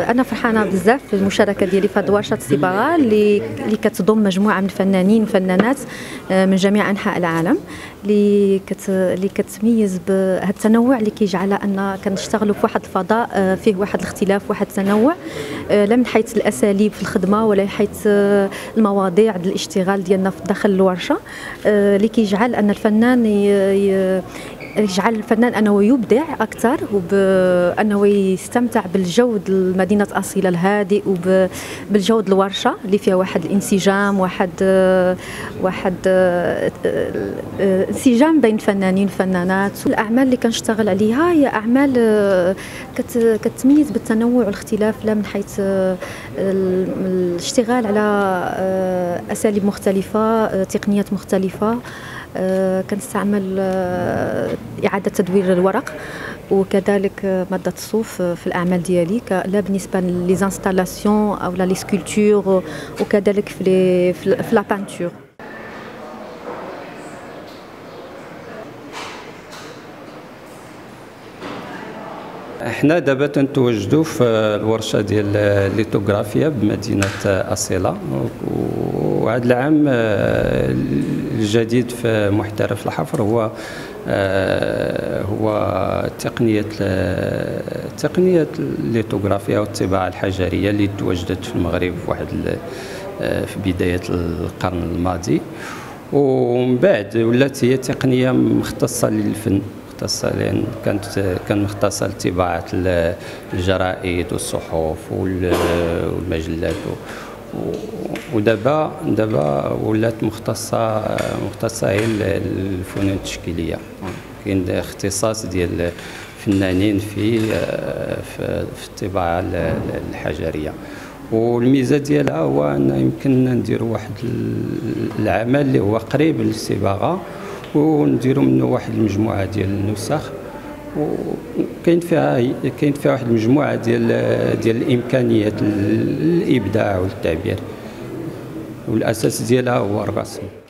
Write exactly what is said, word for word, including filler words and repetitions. أنا فرحانة بزاف في المشاركة ديالي في هذه ورشة الصباغة اللي اللي كتضم مجموعة من الفنانين وفنانات من جميع أنحاء العالم اللي كت اللي كتميز بهذا التنوع اللي كيجعل أن كنشتغلوا في واحد الفضاء فيه واحد الاختلاف واحد التنوع لا من حيث الأساليب في الخدمة ولا حيث المواضيع ديال الاشتغال ديالنا في داخل الورشة اللي كيجعل أن الفنان ي... يجعل الفنان أنه يبدع أكثر وبأنه يستمتع بالجو ديال مدينة أصيلة الهادئ وبالجو ديال الورشة اللي فيها واحد الانسجام واحد واحد انسجام بين الفنانين والفنانات. الأعمال اللي كنشتغل عليها هي أعمال كتميز بالتنوع والاختلاف لا من حيث الاشتغال على أساليب مختلفة تقنيات مختلفة. كنستعمل إعادة تدوير الورق وكذلك مادة الصوف في الأعمال ديالي لا بالنسبة للانستالاسيون أو لا لسكولتور وكذلك في في لا بانتور. احنا دابا تنتواجدوا في الورشه ديال الليتوغرافيا بمدينه اصيله، وهذا العام الجديد في محترف الحفر هو هو تقنيه تقنيه الليتوغرافيا والطباعه الحجريه اللي تواجدت في المغرب واحد في بدايه القرن الماضي، ومن بعد ولات هي تقنيه مختصه للفن لأن كانت كان مختصة لطباعة الجرائد والصحف والمجلات، ودابا دابا ولات مختصة مختصة هي الفنون التشكيلية. كاين اختصاص ديال الفنانين في في الطباعة الحجرية، والميزه ديالها هو أن يمكننا نديرو واحد العمل اللي هو قريب للصباغة ونديروا منه واحد المجموعه ديال النسخ، وكاين فيها كاين فيها واحد المجموعه ديال ديال الامكانيات للابداع والتعبير، والاساس ديالها هو الرسم.